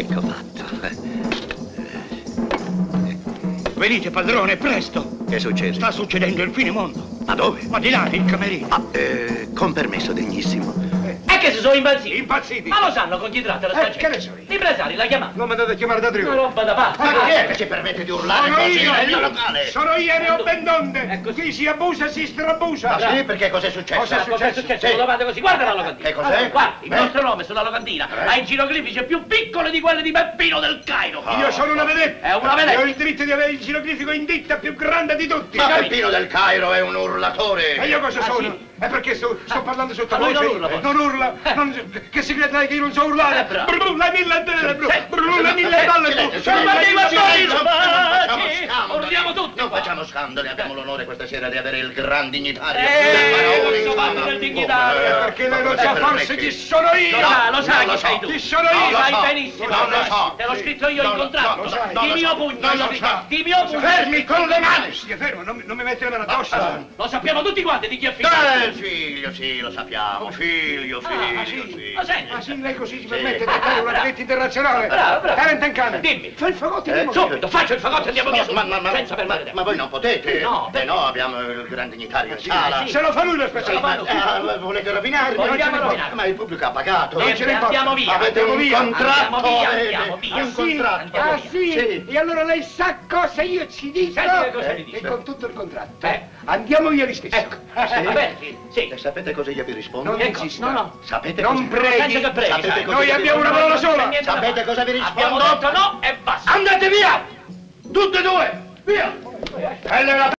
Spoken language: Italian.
Ecco fatto. Venite, padrone, presto! Che succede? Sta succedendo il finimondo. Ma dove? Ma di là, il camerino. Ah, con permesso, degnissimo. Che se sono impazziti? Impazziti? Ma lo sanno con chi tratta la stagione? Che ne so io? L'impresario l'ha chiamato. L'ho mandato a chiamare da Triuno. Una roba da pazzi. Ma chi è che ci permette di urlare così nel mio locale? Sono io e ne ho ben donde. Chi si abusa si strabusa. Ma sì, perché cos'è successo? Cos'è successo? Sì. Lo fate così, guarda la locandina. Che cos'è? Allora, guarda, il nostro nome sulla locandina ha i geroglifici più piccoli di quelli di Peppino del Cairo. Io sono una vedetta. È una vedetta. Io ho il diritto di avere il geroglifico in ditta più grande di tutti. Ma Peppino del Cairo è un urlatore. E io cosa sono? È perché sto parlando sottovoce. Non urla, che si crede che io non so urlare. La mille bolle blu, la mille bolle blu. Urliamo tutti. Non facciamo scandali, abbiamo l'onore questa sera di avere il gran dignitario. Questo fatto del dignitario. Perché lei non sa forse chi sono io. Lo sai chi sei tu. Chi sono io? Lo sai benissimo. Non lo so. Te l'ho scritto io in contratto. Di mio pugno. Di mio pugno. Fermi con le mani. Stia fermo, non mi metti la mano addosso. Lo sappiamo tutti quanti di chi è figlio. Figlio, sì, lo sappiamo. Figlio. Ma sì, lei così ci permette di fare una diretta internazionale. Bravo. Carentan. Dimmi. Fai il fagotto, andiamo via. Subito, faccio il fagotto e andiamo via. Ma voi non potete. No, beh no, abbiamo il gran dignitario in sala. Se lo fa lui lo specialista. Volete rovinarmi? Ma il pubblico ha pagato. Non ce ne importa. Andiamo via. Avete un contratto. Andiamo via. Un contratto. Ah sì? E allora lei sa cosa io ci dico? E con tutto il contratto. Andiamo via lo stesso. Ecco. Sì. E sapete cosa io vi rispondo? Non esiste. No. Sapete cosa? Non preghi. Noi abbiamo una parola sola. Sapete cosa vi rispondo? Abbiamo detto no e basta. Andate via! Tutte e due! Via!